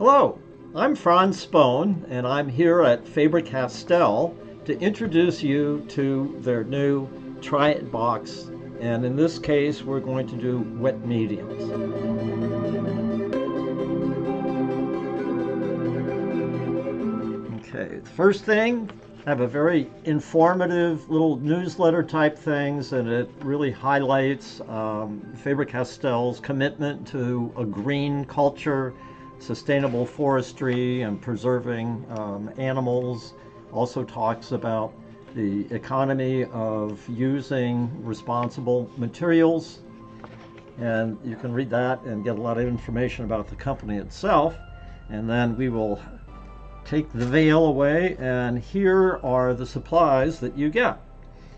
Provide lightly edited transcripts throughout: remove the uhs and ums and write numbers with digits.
Hello, I'm Franz Spohn, and I'm here at Faber-Castell to introduce you to their new Try It Box, and in this case we're going to do wet mediums. Okay, the first thing, I have a very informative little newsletter type things, and it really highlights Faber-Castell's commitment to a green culture, sustainable forestry, and preserving animals. Also talks about the economy of using responsible materials, and you can read that and get a lot of information about the company itself. And then we will take the veil away, and here are the supplies that you get.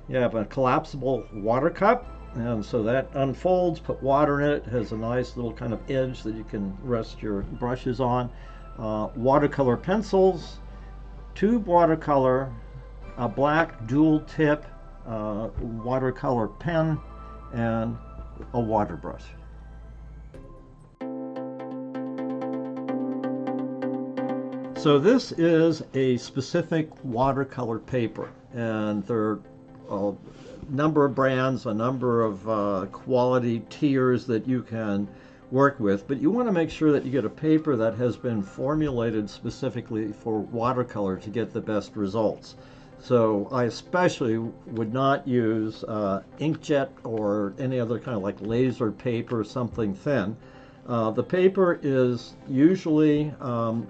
You have a collapsible water cup, and so that unfolds, put water in it, has a nice little kind of edge that you can rest your brushes on. Watercolor pencils, tube watercolor, a black dual tip watercolor pen, and a water brush. So this is a specific watercolor paper, and there are a number of brands, a number of quality tiers that you can work with, but you want to make sure that you get a paper that has been formulated specifically for watercolor to get the best results. So I especially would not use inkjet or any other kind of like laser paper, something thin. The paper is usually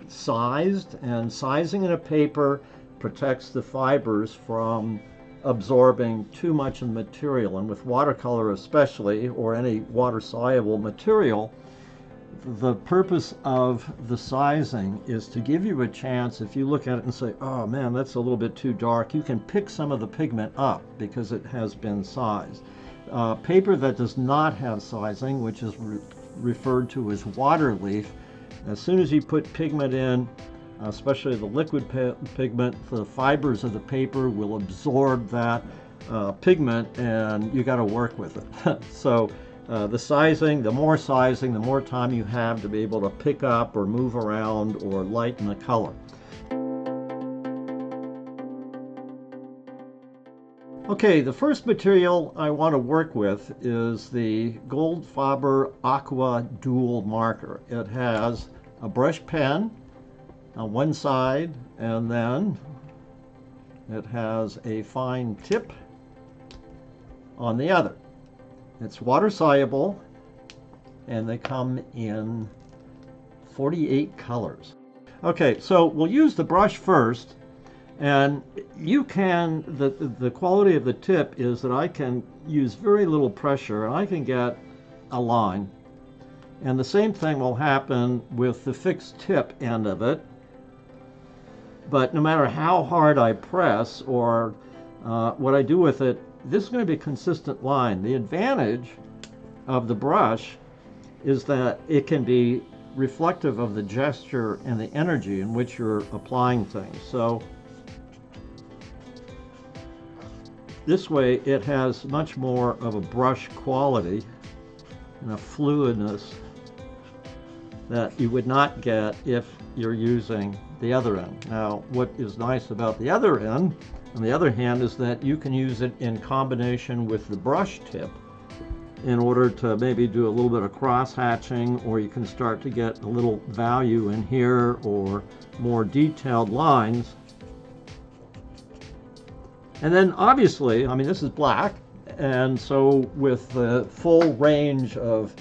sized, and sizing in a paper protects the fibers from absorbing too much of the material. And with watercolor especially, or any water-soluble material, the purpose of the sizing is to give you a chance, if you look at it and say, oh man, that's a little bit too dark, you can pick some of the pigment up because it has been sized. Paper that does not have sizing, which is referred to as water leaf, as soon as you put pigment in, especially the liquid pigment, the fibers of the paper will absorb that pigment, and you got to work with it. So the sizing, the more sizing, the more time you have to be able to pick up or move around or lighten the color. Okay, the first material I want to work with is the Goldfaber Aqua Dual Marker. It has a brush pen on one side, and then it has a fine tip on the other. It's water soluble, and they come in 48 colors. Okay, so we'll use the brush first. And you can, the quality of the tip is that I can use very little pressure and I can get a line. And the same thing will happen with the fixed tip end of it. But no matter how hard I press or what I do with it, this is going to be a consistent line. The advantage of the brush is that it can be reflective of the gesture and the energy in which you're applying things. So this way it has much more of a brush quality and a fluidness that you would not get if you're using the other end. Now, what is nice about the other end, on the other hand, is that you can use it in combination with the brush tip in order to maybe do a little bit of cross-hatching, or you can start to get a little value in here or more detailed lines. And then obviously, I mean, this is black, and so with the full range of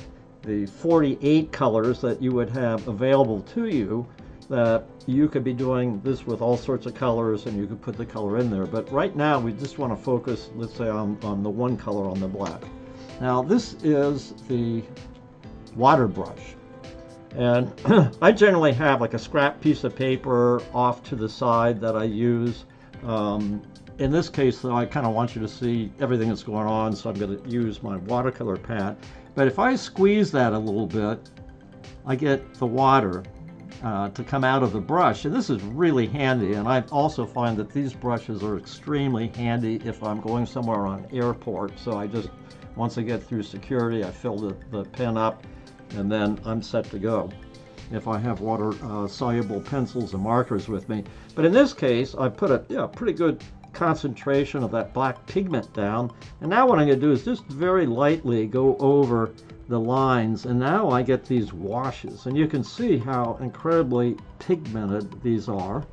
the 48 colors that you would have available to you, that you could be doing this with all sorts of colors, and you could put the color in there. But right now, we just want to focus, let's say, on the one color, on the black. Now, this is the water brush. And I generally have like a scrap piece of paper off to the side that I use. In this case, though, I kind of want you to see everything that's going on, so I'm going to use my watercolor pad. But if I squeeze that a little bit, I get the water to come out of the brush. And this is really handy, and I also find that these brushes are extremely handy if I'm going somewhere on an airport. So I just, once I get through security, I fill the pen up, and then I'm set to go. if I have water-soluble pencils and markers with me. But in this case, I put a pretty good concentration of that black pigment down. And now what I'm going to do is just very lightly go over the lines. And now I get these washes. And you can see how incredibly pigmented these are.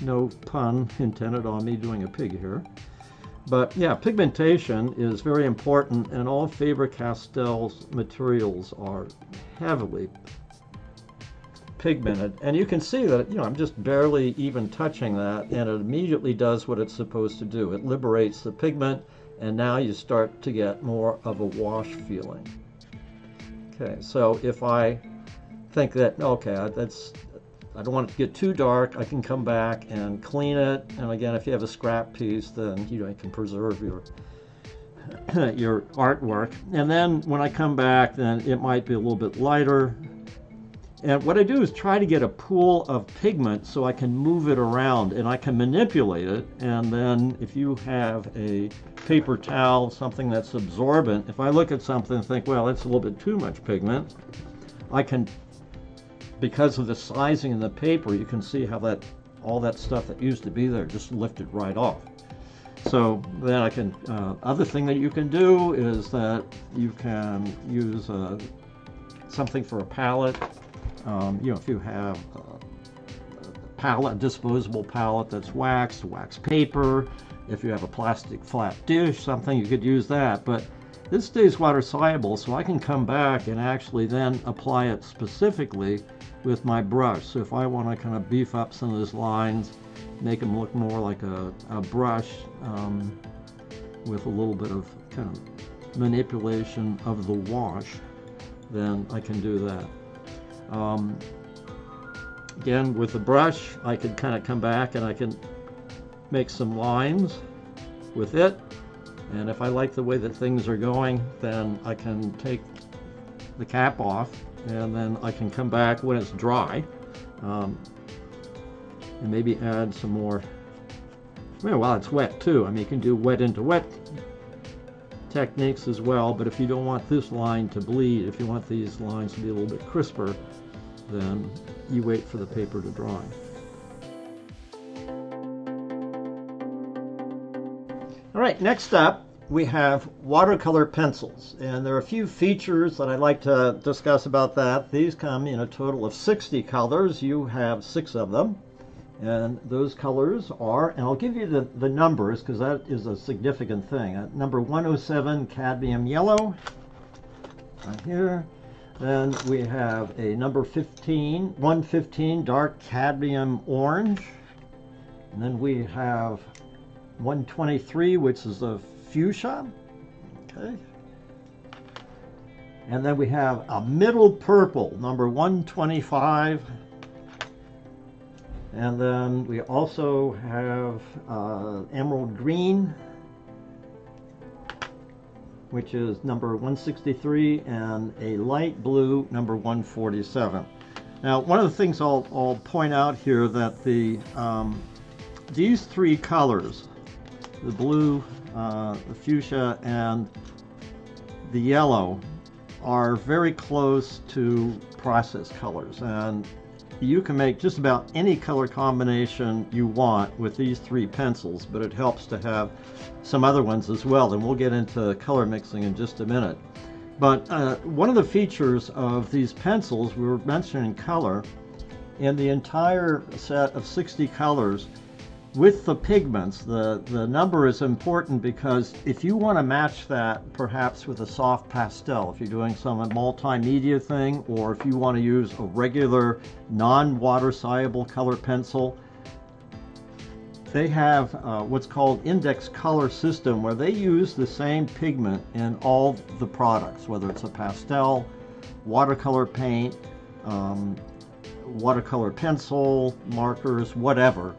No pun intended on me doing a pig here. But yeah, pigmentation is very important, and all Faber-Castell's materials are heavily pigmented. And you can see that, you know, I'm just barely even touching that, and it immediately does what it's supposed to do. It liberates the pigment, and now you start to get more of a wash feeling. Okay, so if I think that, okay, that's, I don't want it to get too dark, I can come back and clean it. And again, if you have a scrap piece, then you know, you can preserve your your artwork. And then when I come back, then it might be a little bit lighter. And what I do is try to get a pool of pigment so I can move it around and I can manipulate it. And then if you have a paper towel, something that's absorbent, if I look at something and think, well, that's a little bit too much pigment, I can, because of the sizing in the paper, you can see how that all that stuff that used to be there just lifted right off. So then I can, other thing that you can do is that you can use something for a palette. You know, if you have a palette, disposable palette that's waxed, wax paper, if you have a plastic flat dish, something, you could use that. But this stays water soluble, so I can come back and actually then apply it specifically with my brush. So if I want to kind of beef up some of those lines, make them look more like a brush with a little bit of kind of manipulation of the wash, then I can do that. Again, with the brush, I can kind of come back and I can make some lines with it. And if I like the way that things are going, then I can take the cap off, and then I can come back when it's dry and maybe add some more. Well, it's wet too. I mean, you can do wet into wet techniques as well, but if you don't want this line to bleed, if you want these lines to be a little bit crisper, then you wait for the paper to dry. All right, next up we have watercolor pencils, and there are a few features that I'd like to discuss about that. These come in a total of 60 colors. You have 6 of them, and those colors are, and I'll give you the numbers because that is a significant thing. Number 107, cadmium yellow, right here. Then we have a number 15, 115, dark cadmium orange, and then we have 123, which is a fuchsia, okay. And then we have a middle purple, number 125. And then we also have emerald green, which is number 163, and a light blue, number 147. Now, one of the things I'll point out here that the these 3 colors, the blue, the fuchsia, and the yellow, are very close to process colors, and you can make just about any color combination you want with these 3 pencils, but it helps to have some other ones as well, and we'll get into color mixing in just a minute. But one of the features of these pencils, we were mentioning color, in the entire set of 60 colors, with the pigments, the number is important because if you want to match that perhaps with a soft pastel, if you're doing some multimedia thing, or if you want to use a regular non-water soluble color pencil, they have what's called index color system, where they use the same pigment in all the products, whether it's a pastel, watercolor paint, watercolor pencil, markers, whatever.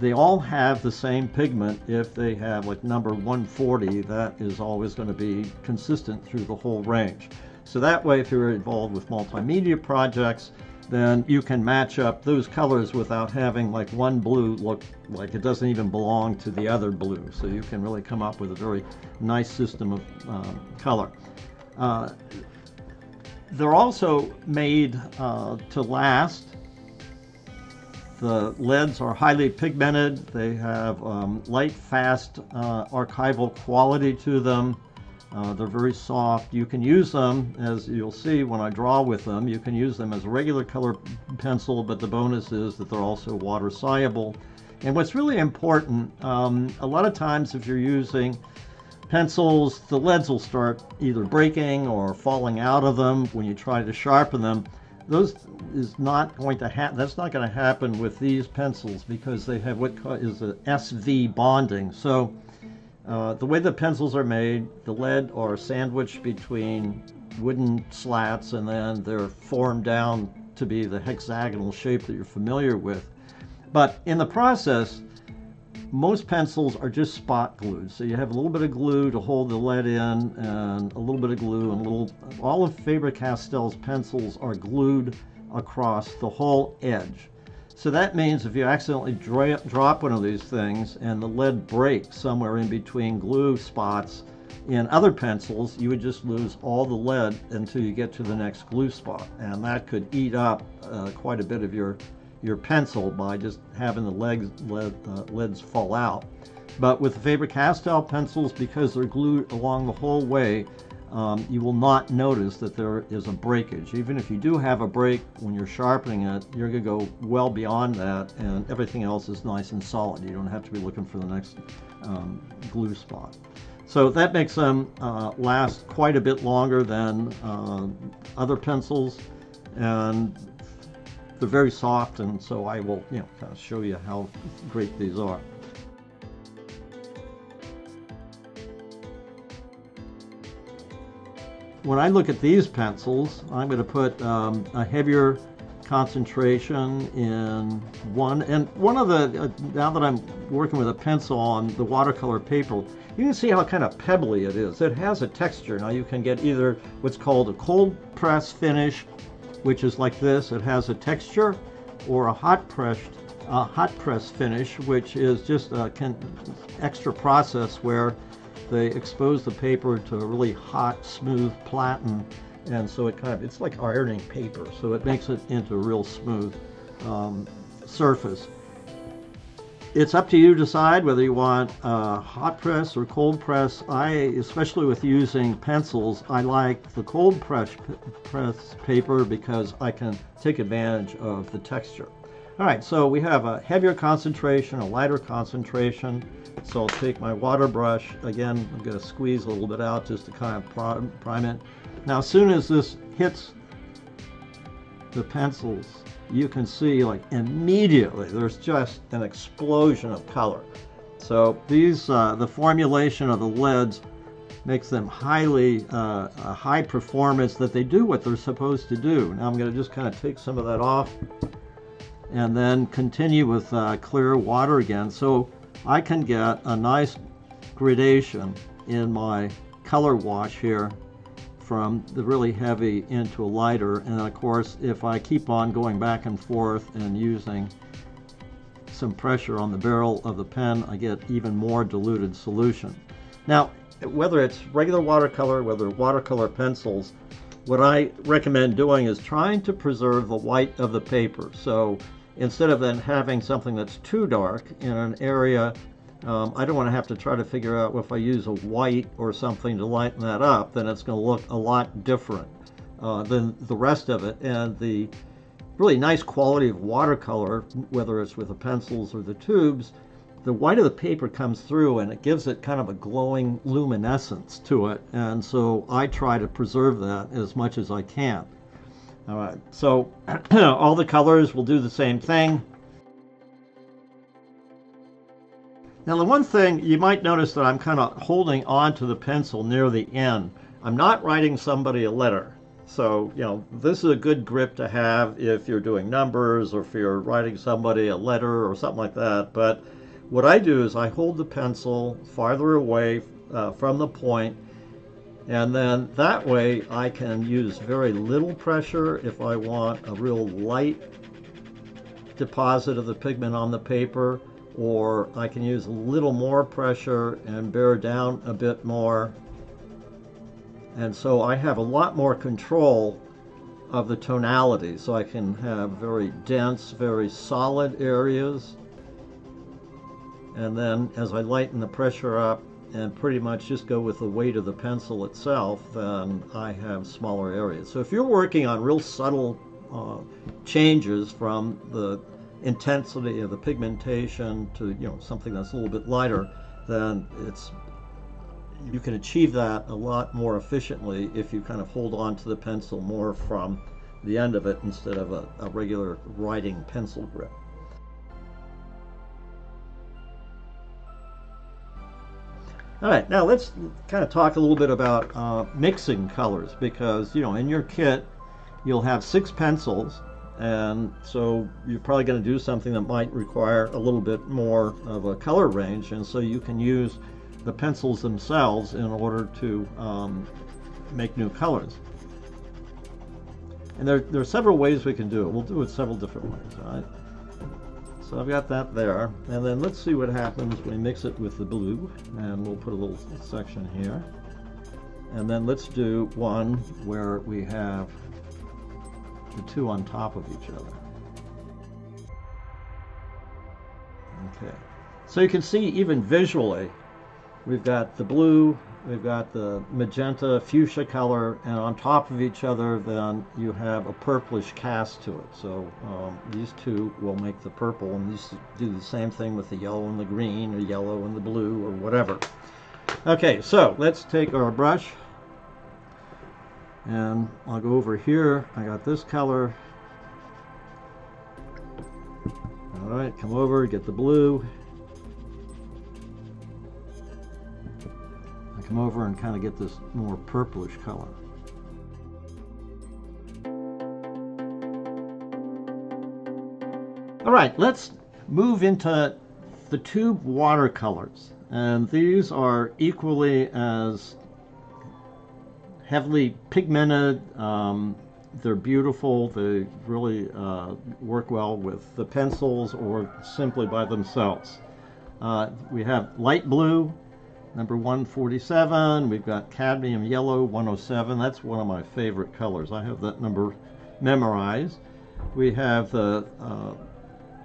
They all have the same pigment. If they have like number 140, that is always going to be consistent through the whole range. So that way, if you're involved with multimedia projects, then you can match up those colors without having like one blue look like it doesn't even belong to the other blue. So you can really come up with a very nice system of color. They're also made to last. The leads are highly pigmented. They have light, fast, archival quality to them. They're very soft. You can use them, as you'll see when I draw with them, you can use them as a regular color pencil, but the bonus is that they're also water soluble. And what's really important, a lot of times if you're using pencils, the leads will start either breaking or falling out of them when you try to sharpen them. That's not going to happen with these pencils because they have what is a SV bonding. So the way the pencils are made, the lead are sandwiched between wooden slats and then they're formed down to be the hexagonal shape that you're familiar with. But in the process, most pencils are just spot glued. So you have a little bit of glue to hold the lead in and a little bit of glue and all of Faber-Castell's pencils are glued across the whole edge. So that means if you accidentally drop one of these things and the lead breaks somewhere in between glue spots in other pencils, you would just lose all the lead until you get to the next glue spot. And that could eat up quite a bit of your pencil by just having the leads fall out. But with the Faber-Castell pencils, because they're glued along the whole way, you will not notice that there is a breakage. Even if you do have a break when you're sharpening it, you're going to go well beyond that and everything else is nice and solid. You don't have to be looking for the next glue spot. So that makes them last quite a bit longer than other pencils, and they're very soft, and so I will, you know, kind of show you how great these are. When I look at these pencils, I'm going to put a heavier concentration in one. And one of the, now that I'm working with a pencil on the watercolor paper, you can see how kind of pebbly it is. It has a texture. Now you can get either what's called a cold press finish, which is like this, it has a texture, or a hot press finish, which is just an extra process where they expose the paper to a really hot, smooth platen, and so it it's like ironing paper, so it makes it into a real smooth surface. It's up to you to decide whether you want hot press or cold press. Especially with using pencils, I like the cold press paper because I can take advantage of the texture. All right, so we have a heavier concentration, a lighter concentration. So I'll take my water brush. Again, I'm going to squeeze a little bit out just to kind of prime it. Now, as soon as this hits the pencils, you can see like immediately there's just an explosion of color. So these the formulation of the leads makes them high performance, that they do what they're supposed to do. Now I'm going to just kind of take some of that off and then continue with clear water again, so I can get a nice gradation in my color wash here from the really heavy into a lighter. And of course, if I keep on going back and forth and using some pressure on the barrel of the pen, I get even more diluted solution. Now, whether it's regular watercolor, whether watercolor pencils, what I recommend doing is trying to preserve the white of the paper. So instead of then having something that's too dark in an area, I don't want to have to try to figure out, well, if I use a white or something to lighten that up, then it's going to look a lot different than the rest of it. And the really nice quality of watercolor, whether it's with the pencils or the tubes, the white of the paper comes through and it gives it kind of a glowing luminescence to it. And so I try to preserve that as much as I can. All right, so all the colors will do the same thing. Now, the one thing you might notice that I'm kind of holding on to the pencil near the end. I'm not writing somebody a letter. So, you know, this is a good grip to have if you're doing numbers or if you're writing somebody a letter or something like that. But what I do is I hold the pencil farther away from the point, and then that way I can use very little pressure if I want a real light deposit of the pigment on the paper. Or I can use a little more pressure and bear down a bit more. And so I have a lot more control of the tonality, so I can have very dense, very solid areas. And then as I lighten the pressure up and pretty much just go with the weight of the pencil itself, then I have smaller areas. So if you're working on real subtle changes from the intensity of the pigmentation to, you know, something that's a little bit lighter, then it's, you can achieve that a lot more efficiently if you kind of hold on to the pencil more from the end of it instead of a regular writing pencil grip. All right, now let's kind of talk a little bit about mixing colors, because, you know, in your kit you'll have 6 pencils, and so you're probably going to do something that might require a little bit more of a color range, and so you can use the pencils themselves in order to make new colors. And there are several ways we can do it. We'll do it several different ways, all right? So I've got that there, and then let's see what happens when we mix it with the blue, and we'll put a little section here. And then let's do one where we have the two on top of each other. Okay, so you can see even visually, we've got the blue, we've got the magenta fuchsia color, and on top of each other then you have a purplish cast to it. So these two will make the purple, and these do the same thing with the yellow and the green, or yellow and the blue, or whatever. Okay, so let's take our brush, and I'll go over here. I got this color. All right, come over, get the blue. Come over and kind of get this more purplish color. All right, let's move into the tube watercolors. And these are equally as heavily pigmented. They're beautiful. They really work well with the pencils or simply by themselves. We have light blue, number 147, we've got cadmium yellow 107, that's one of my favorite colors. I have that number memorized. We have the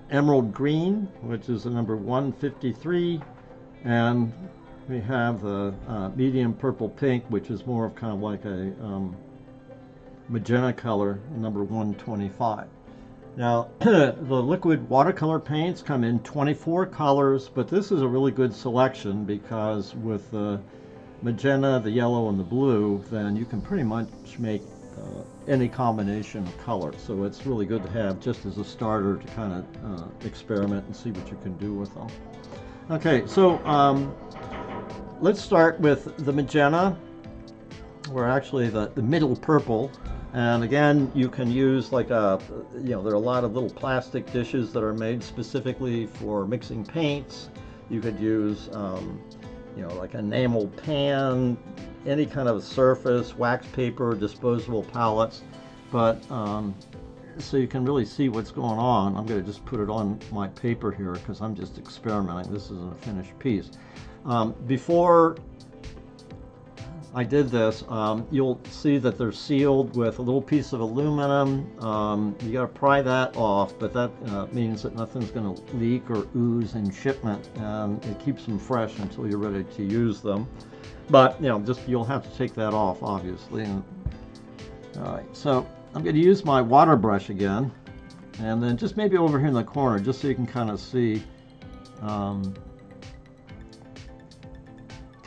emerald green, which is the number 153, and we have the medium purple pink, which is more of kind of like a magenta color, number 125. Now, the liquid watercolor paints come in 24 colors, but this is a really good selection because with the magenta, the yellow, and the blue, then you can pretty much make any combination of color. So it's really good to have just as a starter to kind of experiment and see what you can do with them. Okay, so let's start with the magenta, or actually the middle purple. And again, you can use like there are a lot of little plastic dishes that are made specifically for mixing paints. You could use, like enamel pan, any kind of surface, wax paper, disposable palettes. But so you can really see what's going on. I'm going to just put it on my paper here because I'm just experimenting. This isn't a finished piece. Before I did this, you'll see that they're sealed with a little piece of aluminum. You got to pry that off, but that means that nothing's going to leak or ooze in shipment, and it keeps them fresh until you're ready to use them. But you know, just you'll have to take that off, obviously. And, all right, so I'm going to use my water brush again, and then just maybe over here in the corner, just so you can kind of see.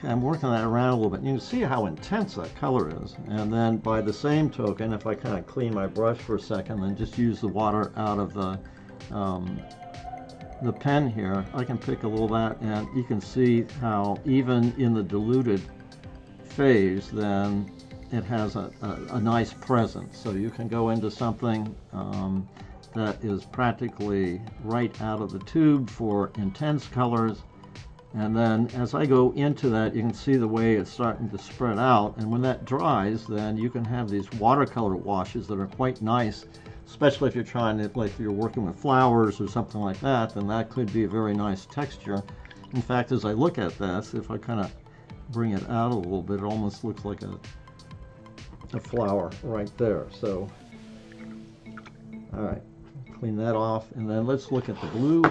I'm working that around a little bit. You can see how intense that color is. And then by the same token, if I kind of clean my brush for a second and just use the water out of the pen here, I can pick a little bit, and you can see how even in the diluted phase, then it has a nice presence. So you can go into something that is practically right out of the tube for intense colors. And then as I go into that, you can see the way it's starting to spread out. And when that dries, then you can have these watercolor washes that are quite nice, especially if you're trying to, like if you're working with flowers or something like that, then that could be a very nice texture. In fact, as I look at this, if I kind of bring it out a little bit, it almost looks like a flower right there. So All right, clean that off, and then let's look at the blue.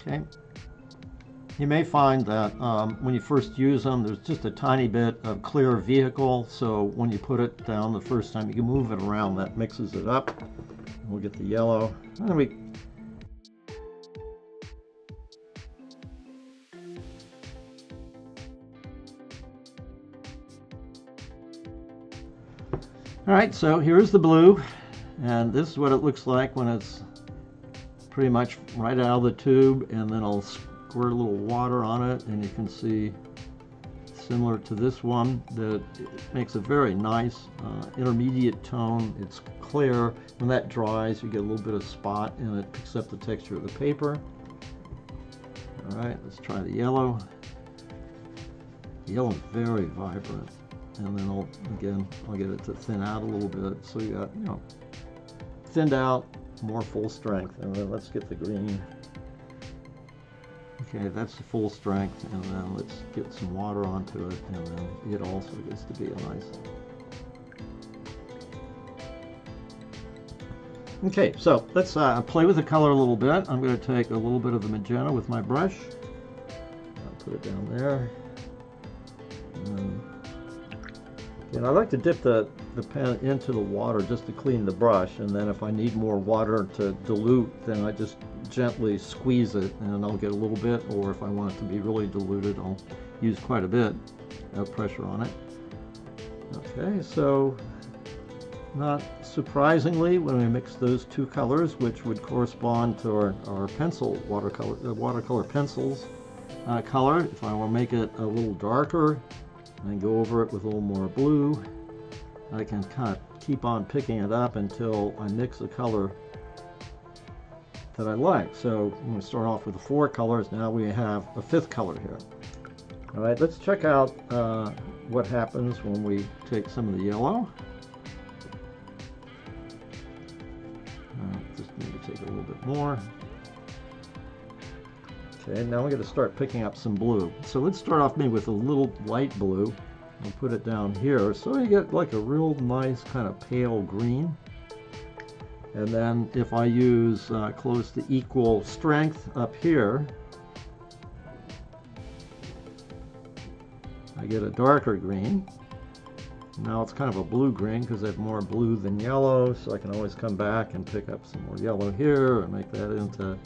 Okay. You may find that when you first use them, there's just a tiny bit of clear vehicle, so when you put it down the first time, you can move it around, that mixes it up. And we'll get the yellow. And then we all right, so here's the blue, and this is what it looks like when it's pretty much right out of the tube, and then I'll squirt a little water on it, and you can see, similar to this one, that it makes a very nice intermediate tone. It's clear. When that dries, you get a little bit of spot, and it picks up the texture of the paper. All right, let's try the yellow. Yellow, very vibrant. And then I'll get it to thin out a little bit. So you got, you know, thinned out, more full strength. And then let's get the green. Okay, that's the full strength. And then let's get some water onto it. And then it also gets to be a nice. Okay, so let's play with the color a little bit. I'm going to take a little bit of the magenta with my brush. I'll put it down there. And then, and I like to dip the pen into the water just to clean the brush, and then if I need more water to dilute, then I just gently squeeze it and I'll get a little bit, or if I want it to be really diluted, I'll use quite a bit of pressure on it. Okay, so not surprisingly, when we mix those two colors, which would correspond to our pencil watercolor pencils color, if I want to make it a little darker, and go over it with a little more blue, I can kind of keep on picking it up until I mix a color that I like. So I'm going to start off with the four colors. Now we have a fifth color here. All right, let's check out what happens when we take some of the yellow. Just need to take a little bit more. Okay, now we're going to start picking up some blue. So let's start off maybe with a little light blue. I'll put it down here. So you get like a real nice kind of pale green. And then if I use close to equal strength up here, I get a darker green. Now it's kind of a blue-green because I have more blue than yellow. So I can always come back and pick up some more yellow here and make that into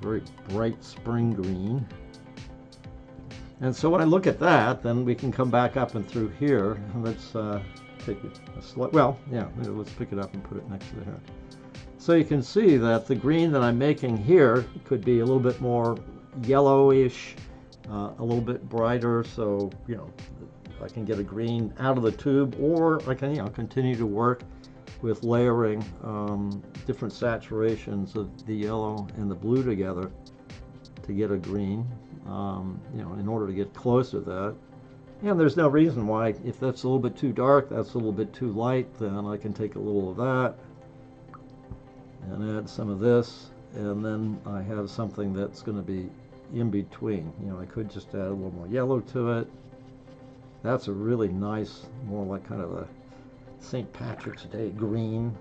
very bright spring green. And so when I look at that, then we can come back up and through here. Let's take it a slight, well, yeah, let's pick it up and put it next to the hair. So you can see that the green that I'm making here could be a little bit more yellowish, a little bit brighter. So, you know, I can get a green out of the tube, or I can, you know, continue to work with layering different saturations of the yellow and the blue together to get a green, you know, in order to get close to that. And there's no reason why, if that's a little bit too dark, that's a little bit too light, then I can take a little of that and add some of this, and then I have something that's going to be in between. You know, I could just add a little more yellow to it. That's a really nice, more like kind of a St. Patrick's Day green.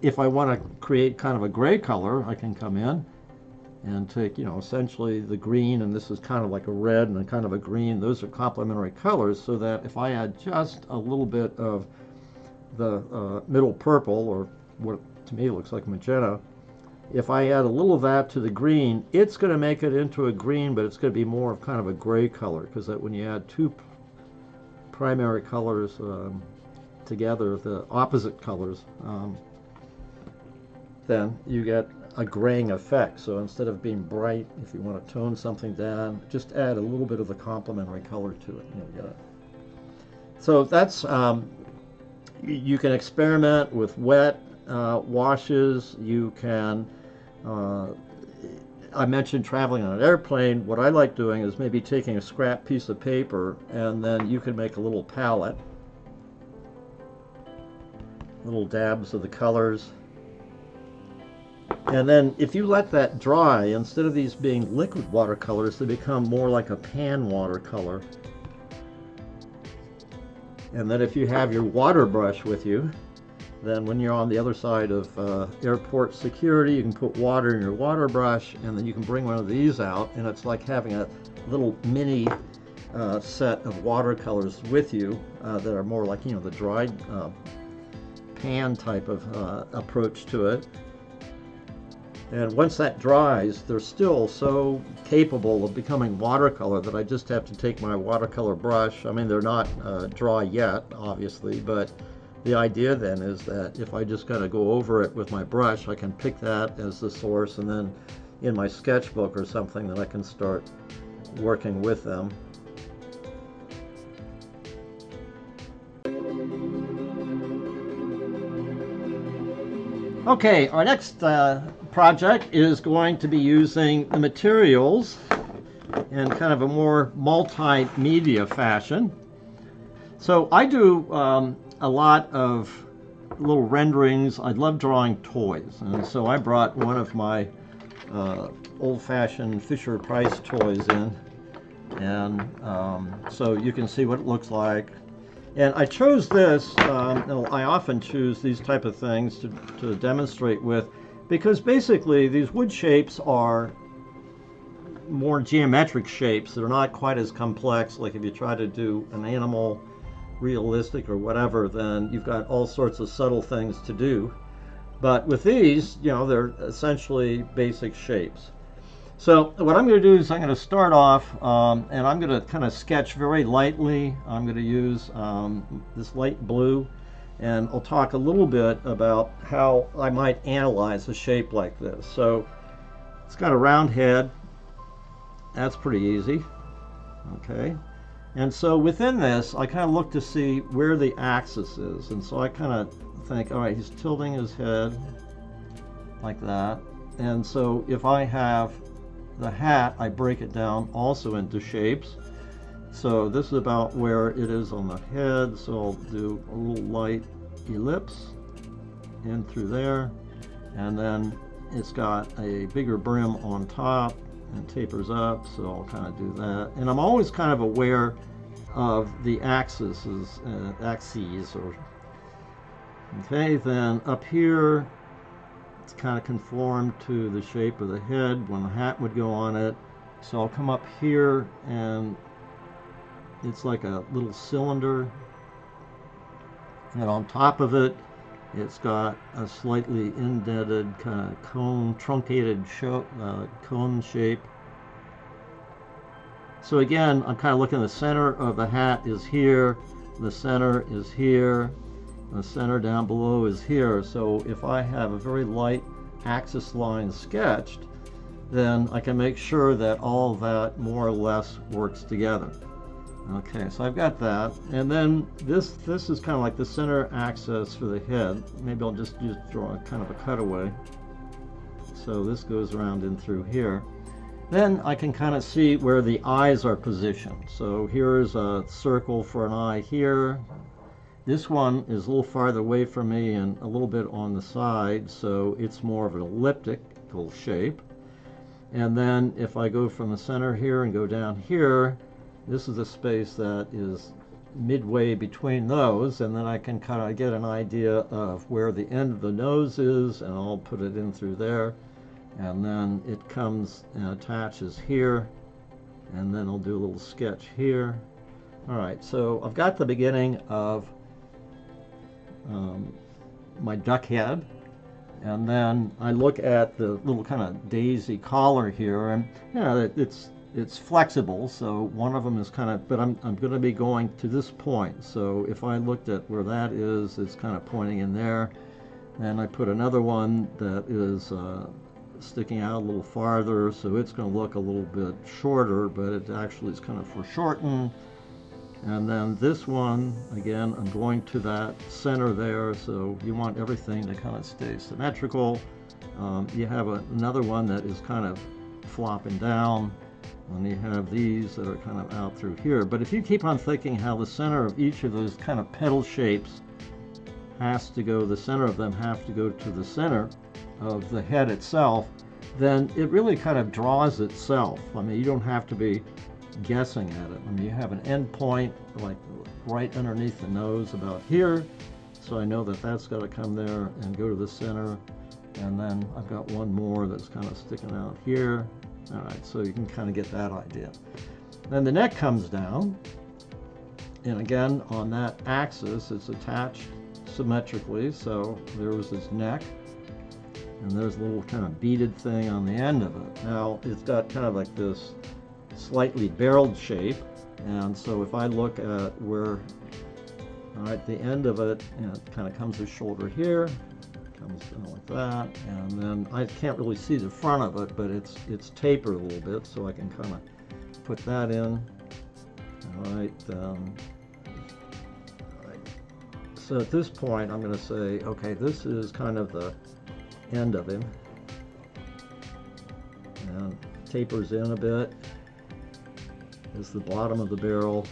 If I want to create kind of a gray color, I can come in and take, you know, essentially the green, and this is kind of like a red and kind of a green. Those are complementary colors, so that if I add just a little bit of the middle purple, or what to me looks like magenta, if I add a little of that to the green, it's going to make it into a green, but it's going to be more of kind of a gray color, because that when you add two primary colors together, the opposite colors, then you get a graying effect. So instead of being bright, if you want to tone something down, just add a little bit of the complementary color to it. You know, you got it. So that's, you can experiment with wet washes. You can, I mentioned traveling on an airplane. What I like doing is maybe taking a scrap piece of paper, and then you can make a little palette, little dabs of the colors, And then if you let that dry, instead of these being liquid watercolors, they become more like a pan watercolor. And then if you have your water brush with you, then when you're on the other side of airport security, you can put water in your water brush, and then you can bring one of these out, and it's like having a little mini set of watercolors with you that are more like, you know, the dried pan type of approach to it. And once that dries, they're still so capable of becoming watercolor that I just have to take my watercolor brush. I mean, they're not dry yet, obviously, but the idea then is that if I just kind of go over it with my brush, I can pick that as the source, and then in my sketchbook or something, that I can start working with them. Okay, our next project is going to be using the materials in kind of a more multimedia fashion. So I do a lot of little renderings. I love drawing toys, and so I brought one of my old-fashioned Fisher Price toys in, and so you can see what it looks like. And I chose this, I often choose these type of things to demonstrate with, because basically these wood shapes are more geometric shapes. They're not quite as complex. Like if you try to do an animal realistic or whatever, then you've got all sorts of subtle things to do. But with these, you know, they're essentially basic shapes. So what I'm going to do is I'm going to start off and I'm going to kind of sketch very lightly. I'm going to use this light blue, and I'll talk a little bit about how I might analyze a shape like this. So it's got a round head. That's pretty easy. Okay. And so within this, I kind of look to see where the axis is. And so I kind of think, all right, he's tilting his head like that. And so if I have the hat, I break it down also into shapes. So this is about where it is on the head, so I'll do a little light ellipse in through there, and then it's got a bigger brim on top and tapers up, so I'll kind of do that. And I'm always kind of aware of the axes, Okay, then up here, it's kind of conformed to the shape of the head when the hat would go on it. So I'll come up here, and it's like a little cylinder, and on top of it, it's got a slightly indented kind of cone, truncated cone shape. So again, I'm kind of looking, the center of the hat is here, the center is here, the center down below is here. So if I have a very light axis line sketched, then I can make sure that all that more or less works together. Okay, so I've got that. And then this is kind of like the center axis for the head. Maybe I'll just draw kind of a cutaway. So this goes around in through here. Then I can kind of see where the eyes are positioned. So here's a circle for an eye here. This one is a little farther away from me and a little bit on the side, so it's more of an elliptical shape. And then if I go from the center here and go down here, this is the space that is midway between those, and then I can kind of get an idea of where the end of the nose is, and I'll put it in through there. And then it comes and attaches here, and then I'll do a little sketch here. All right, so I've got the beginning of my duck head, and then I look at the little kind of daisy collar here, and you know, it's flexible, so one of them is kind of, but I'm going to be going to this point, so if I looked at where that is, it's kind of pointing in there, and I put another one that is sticking out a little farther, so it's going to look a little bit shorter, but it actually is kind of foreshortened. And then this one, again, I'm going to that center there, so you want everything to kind of stay symmetrical. You have another one that is kind of flopping down, and you have these that are kind of out through here. But if you keep on thinking how the center of each of those kind of petal shapes has to go, the center of them have to go to the center, of the head itself, then it really kind of draws itself. I mean, you don't have to be guessing at it. I mean, you have an end point like right underneath the nose about here, so I know that that's got to come there and go to the center, and then I've got one more that's kind of sticking out here. All right, so you can kind of get that idea. Then the neck comes down, and again on that axis it's attached symmetrically, so there was his neck, and there's a little kind of beaded thing on the end of it. Now it's got kind of like this slightly barreled shape, and so if I look at where, all right, the end of it, and it kind of comes the shoulder here, comes down like that, and then I can't really see the front of it, but it's tapered a little bit, so I can kind of put that in. All right, so at this point I'm going to say, okay, this is kind of the end of him, and tapers in a bit. Is the bottom of the barrel.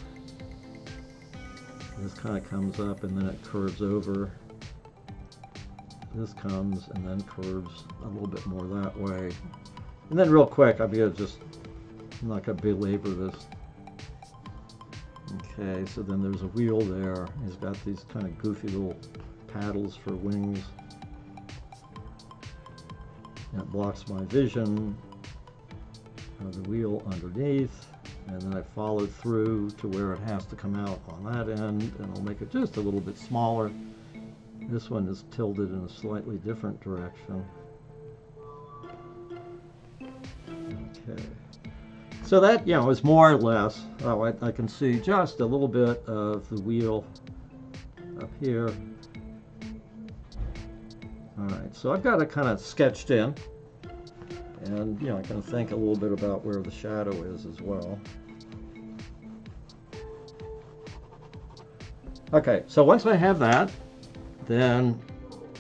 This kind of comes up and then it curves over. This comes and then curves a little bit more that way. And then real quick, I'm not going to belabor this. Okay, so then there's a wheel there. He's got these kind of goofy little paddles for wings. That blocks my vision of the wheel underneath. And then I followed through to where it has to come out on that end, and I'll make it just a little bit smaller. This one is tilted in a slightly different direction. Okay. So that, you know, is more or less, oh, I can see just a little bit of the wheel up here. All right, so I've got it kind of sketched in. And, you know, I kind of think a little bit about where the shadow is as well. Okay, so once I have that, then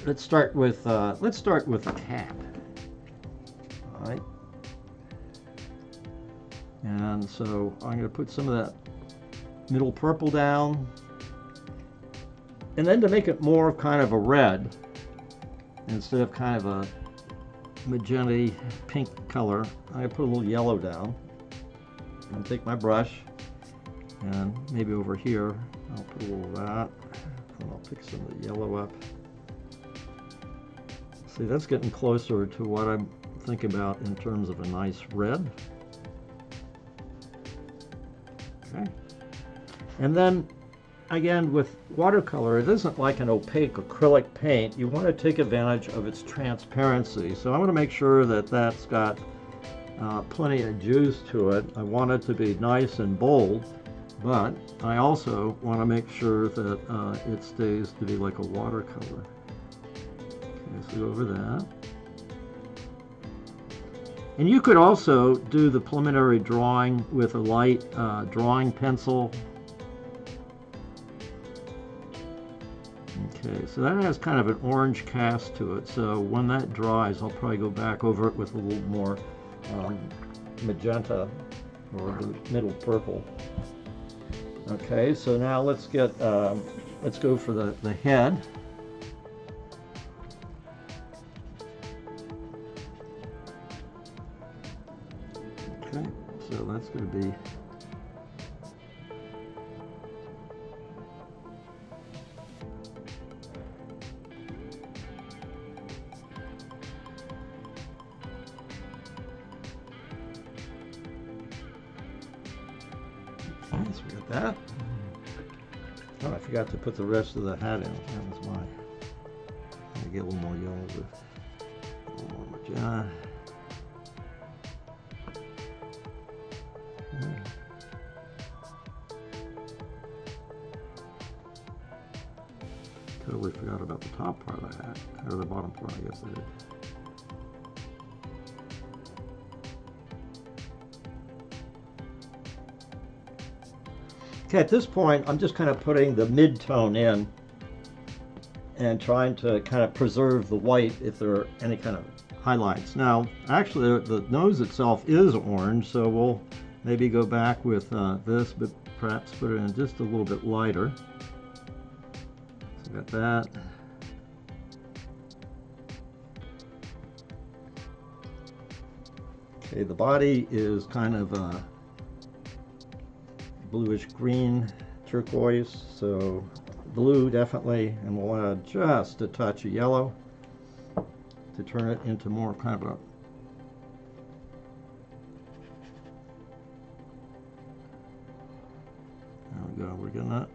let's start with the cap. All right. And so I'm going to put some of that middle purple down. And then to make it more kind of a red, instead of kind of a magenta pink color, I put a little yellow down, and take my brush, and maybe over here I'll put a little of that, and I'll pick some of the yellow up. See, that's getting closer to what I'm thinking about in terms of a nice red. Okay, and then again, with watercolor, it isn't like an opaque acrylic paint. You want to take advantage of its transparency. So I want to make sure that that's got plenty of juice to it. I want it to be nice and bold, but I also want to make sure that it stays to be like a watercolor. Okay, so go over that. And you could also do the preliminary drawing with a light drawing pencil. Okay, so that has kind of an orange cast to it, so when that dries, I'll probably go back over it with a little more magenta or middle purple. Okay, so now let's get, let's go for the head. Okay, so that's going to be that. Oh, I forgot to put the rest of the hat in. That was mine. I'm gonna get a little more yellow with a little more magenta. Totally forgot about the top part of the hat, or the bottom part, I guess I did. Okay, at this point, I'm just kind of putting the mid-tone in and trying to kind of preserve the white if there are any kind of highlights. Now, actually, the nose itself is orange, so we'll maybe go back with this, but perhaps put it in just a little bit lighter. So got that. Okay, the body is kind of a bluish green turquoise, so blue definitely, and we'll add just a touch of yellow to turn it into more kind of a we're getting that.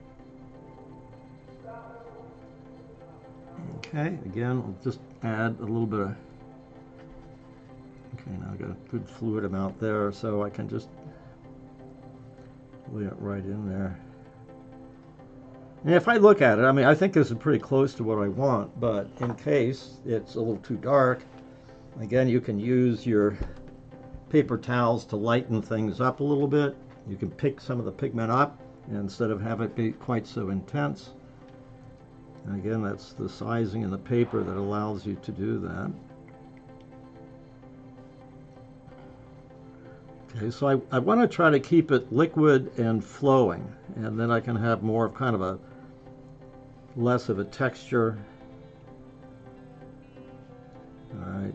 Okay, again, we'll just add a little bit of, okay, now I've got a good fluid amount there, so I can just lay it right in there. And if I look at it, I mean, I think this is pretty close to what I want, but in case it's a little too dark, again, you can use your paper towels to lighten things up a little bit. You can pick some of the pigment up instead of have it be quite so intense. And again, that's the sizing in the paper that allows you to do that. Okay, so I want to try to keep it liquid and flowing, and then I can have more of kind of a less of a texture. All right.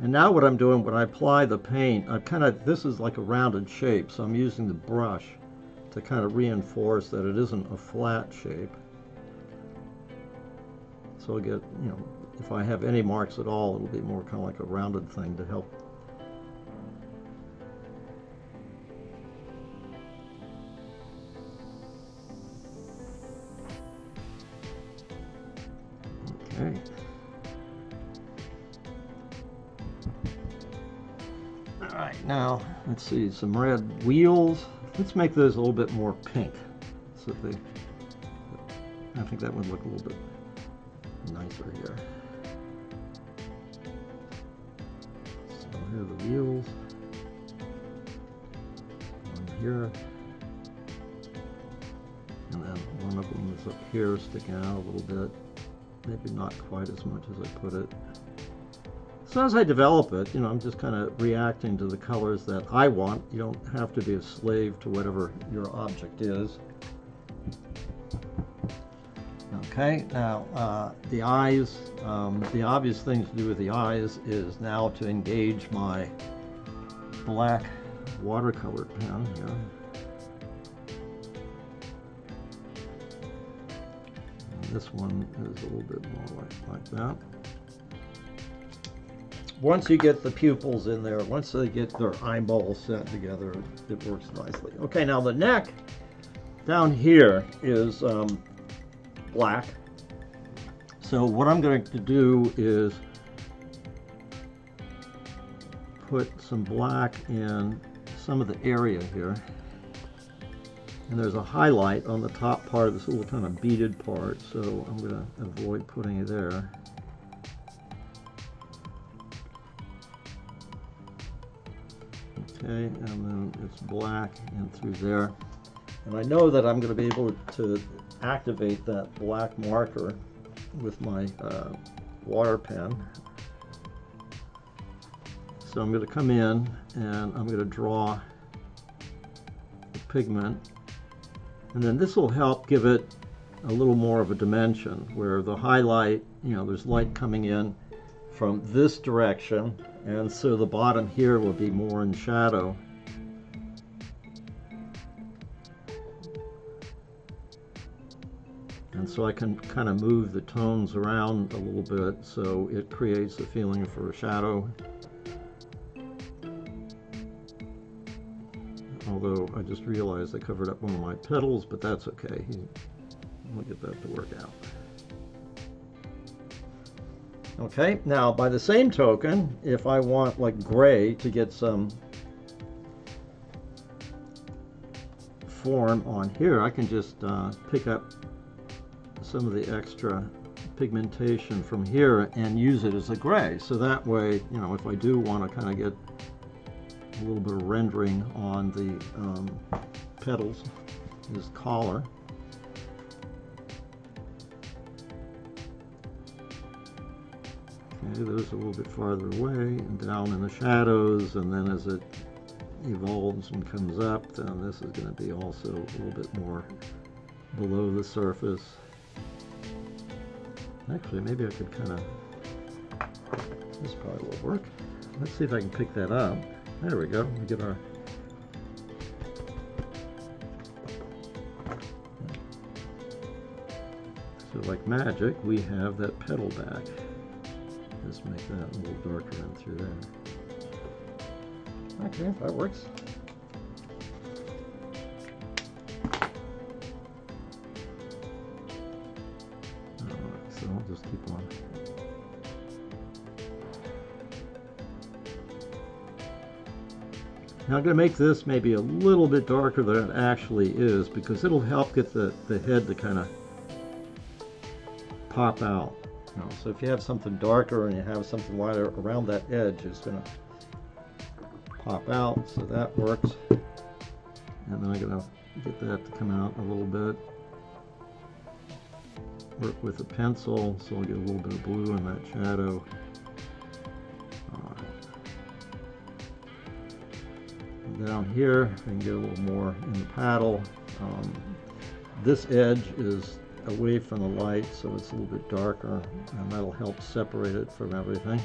And now what I'm doing when I apply the paint, I kind of, this is like a rounded shape, so I'm using the brush to kind of reinforce that it isn't a flat shape. So I'll get, you know, if I have any marks at all, it'll be more kind of like a rounded thing to help. Okay. All right, now let's see, some red wheels. Let's make those a little bit more pink, so that I think that would look a little bit nicer here. So here are the wheels. One here, and then one of them is up here, sticking out a little bit. Maybe not quite as much as I put it. So as I develop it, you know, I'm just kind of reacting to the colors that I want. You don't have to be a slave to whatever your object is. Okay, now the eyes, the obvious thing to do with the eyes is now to engage my black watercolor pen here. And this one is a little bit more like that. Once you get the pupils in there, once they get their eyeballs set together, it works nicely. Okay, now the neck down here is black. So what I'm going to do is put some black in some of the area here. And there's a highlight on the top part of this little kind of beaded part, so I'm going to avoid putting it there. Okay, and then it's black and through there. And I know that I'm going to be able to activate that black marker with my water pen. So I'm going to come in and I'm going to draw the pigment. And then this will help give it a little more of a dimension where the highlight, you know, there's light coming in from this direction, and so the bottom here will be more in shadow. And so I can kind of move the tones around a little bit so it creates a feeling for a shadow. Although I just realized I covered up one of my petals, but that's okay. We'll get that to work out. Okay, now by the same token, if I want like gray to get some form on here, I can just pick up some of the extra pigmentation from here and use it as a gray. So that way, you know, if I do want to kind of get a little bit of rendering on the petals, this collar. Those a little bit farther away and down in the shadows, and then as it evolves and comes up, then this is going to be also a little bit more below the surface. Actually, maybe I could kind of, this probably will work. Let's see if I can pick that up. There we go. We're gonna so like magic, we have that petal back. Just make that a little darker in through there. Okay, that works. Alright, so I'll just keep on. Now I'm going to make this maybe a little bit darker than it actually is, because it'll help get the head to kind of pop out. You know? So if you have something darker and you have something lighter around that edge, it's going to pop out, so that works. And then I'm going to get that to come out a little bit. Work with a pencil, so I'll get a little bit of blue in that shadow. Down here I can get a little more in the paddle. This edge is away from the light, so it's a little bit darker, and that'll help separate it from everything.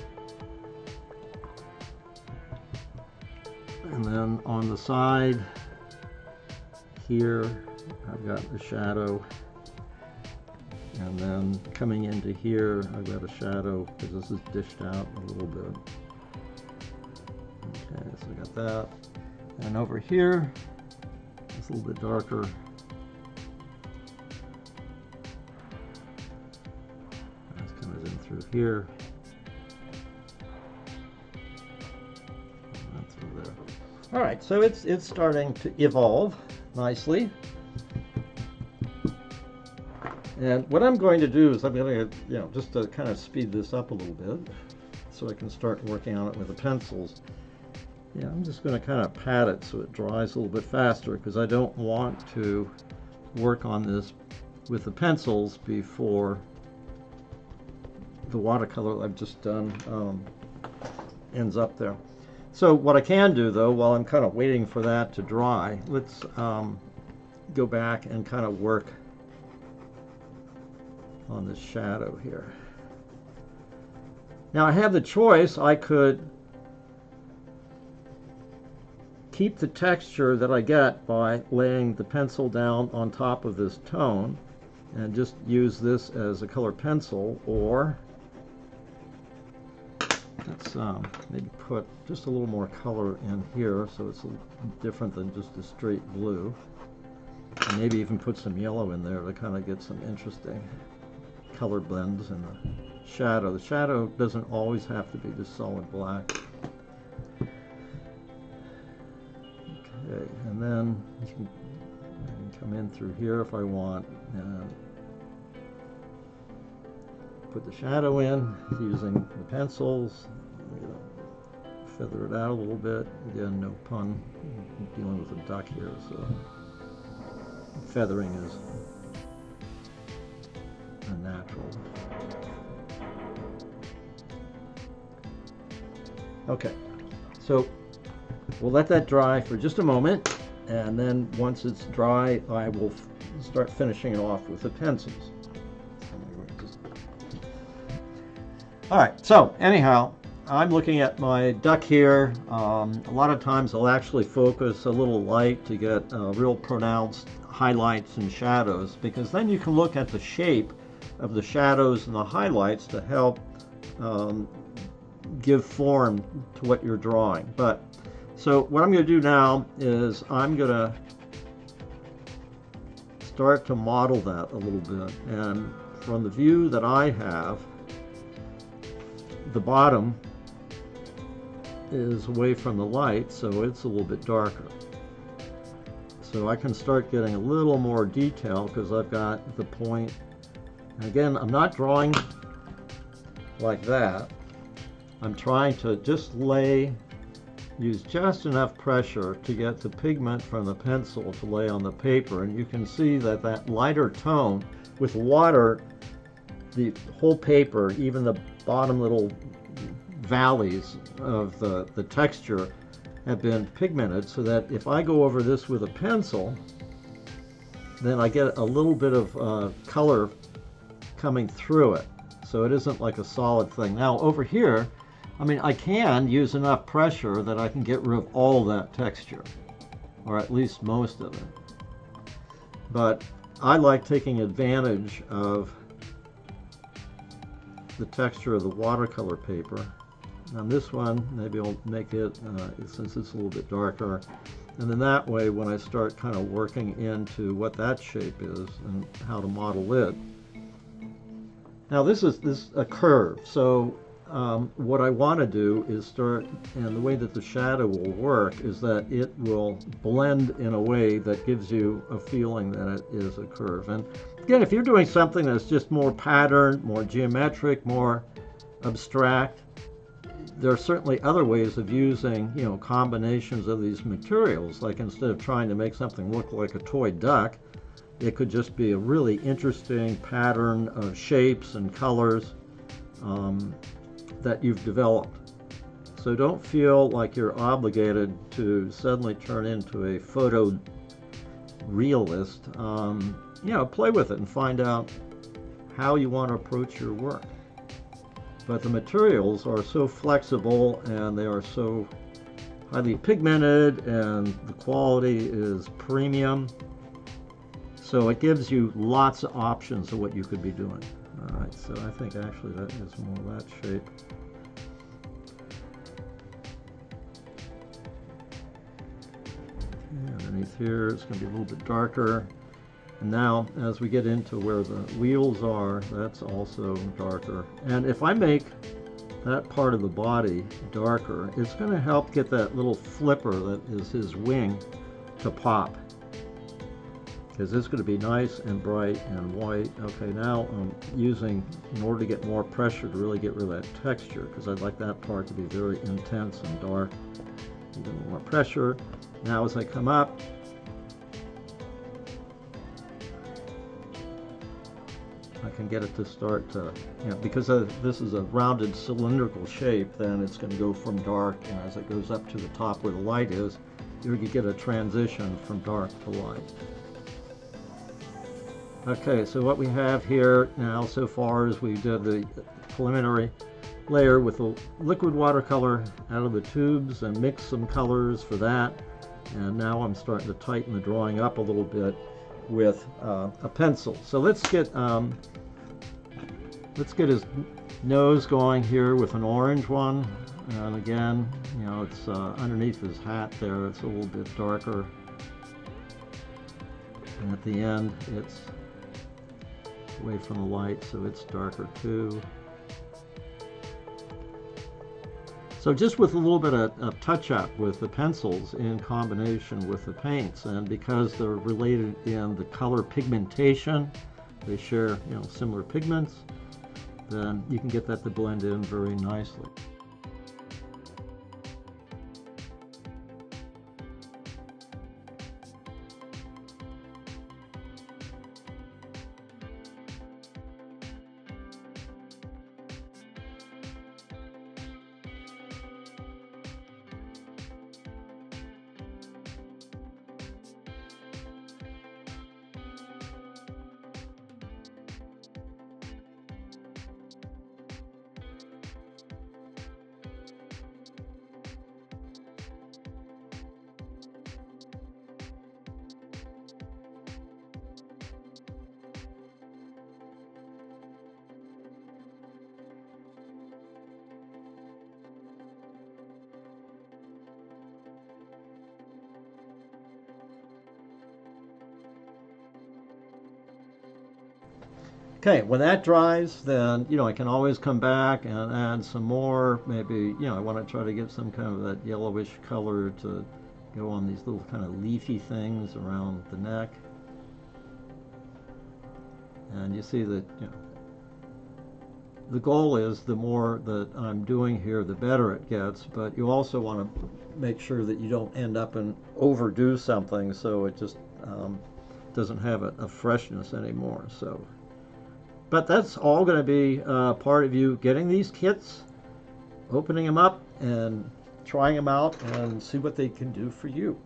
And then on the side here I've got a shadow, and then coming into here I've got a shadow because this is dished out a little bit. Okay, so I got that. And over here, it's a little bit darker. That's kind of in through here. And that's over there. All right, so it's starting to evolve nicely. And what I'm going to do is I'm going to, you know, just to kind of speed this up a little bit, so I can start working on it with the pencils. Yeah, I'm just going to kind of pat it so it dries a little bit faster, because I don't want to work on this with the pencils before the watercolor I've just done ends up there. So what I can do though, while I'm kind of waiting for that to dry, let's go back and kind of work on this shadow here. Now I have the choice. I could keep the texture that I get by laying the pencil down on top of this tone and just use this as a color pencil, or let's maybe put just a little more color in here so it's different than just a straight blue, and maybe even put some yellow in there to kind of get some interesting color blends in the shadow. The shadow doesn't always have to be just solid black. And then I can come in through here if I want and put the shadow in using the pencils. Feather it out a little bit. Again, no pun. I'm dealing with a duck here, so feathering is unnatural. Okay, so we'll let that dry for just a moment, and then once it's dry, I will start finishing it off with the pencils. All right, so anyhow, I'm looking at my duck here. A lot of times I'll actually focus a little light to get real pronounced highlights and shadows, because then you can look at the shape of the shadows and the highlights to help give form to what you're drawing. But so what I'm going to do now is I'm going to start to model that a little bit. And from the view that I have, the bottom is away from the light, so it's a little bit darker. So I can start getting a little more detail because I've got the point. And again, I'm not drawing like that. I'm trying to just use just enough pressure to get the pigment from the pencil to lay on the paper, and you can see that that lighter tone with water, the whole paper, even the bottom little valleys of the texture have been pigmented, so that if I go over this with a pencil, then I get a little bit of color coming through it, so it isn't like a solid thing. Now over here I mean, I can use enough pressure that I can get rid of all that texture, or at least most of it. But I like taking advantage of the texture of the watercolor paper. And this one, maybe I'll make it, since it's a little bit darker, and then that way when I start kind of working into what that shape is and how to model it. Now this is a curve, so what I want to do is start, and the way that the shadow will work is that it will blend in a way that gives you a feeling that it is a curve. And again, if you're doing something that's just more patterned, more geometric, more abstract, there are certainly other ways of using, you know, combinations of these materials. Like instead of trying to make something look like a toy duck, it could just be a really interesting pattern of shapes and colors that you've developed. So don't feel like you're obligated to suddenly turn into a photo realist. You know, play with it and find out how you want to approach your work. But the materials are so flexible and they are so highly pigmented, and the quality is premium. So it gives you lots of options of what you could be doing. All right, so I think actually that is more that shape. Okay, underneath here it's going to be a little bit darker. And now as we get into where the wheels are, that's also darker. And if I make that part of the body darker, it's going to help get that little flipper that is his wing to pop, because it's going to be nice and bright and white. Okay, now I'm using, in order to get more pressure to really get rid of that texture, because I'd like that part to be very intense and dark. Even more pressure. Now as I come up, I can get it to start to, you know, because this is a rounded cylindrical shape, then it's going to go from dark, and as it goes up to the top where the light is, you can get a transition from dark to light. Okay, so what we have here now so far is we did the preliminary layer with the liquid watercolor out of the tubes and mixed some colors for that. And now I'm starting to tighten the drawing up a little bit with a pencil. So let's get his nose going here with an orange one, and again, you know, it's underneath his hat there, it's a little bit darker, and at the end it's away from the light, so it's darker too. So just with a little bit of touch-up with the pencils in combination with the paints, and because they're related in the color pigmentation, they share, you know, similar pigments, then you can get that to blend in very nicely. Okay, when that dries, then, you know, I can always come back and add some more. Maybe, you know, I want to try to get some kind of that yellowish color to go on these little kind of leafy things around the neck. And you see that, you know, the goal is the more that I'm doing here, the better it gets. But you also want to make sure that you don't end up and overdo something, so it just doesn't have a freshness anymore. So. But that's all going to be part of you getting these kits, opening them up, and trying them out, and see what they can do for you.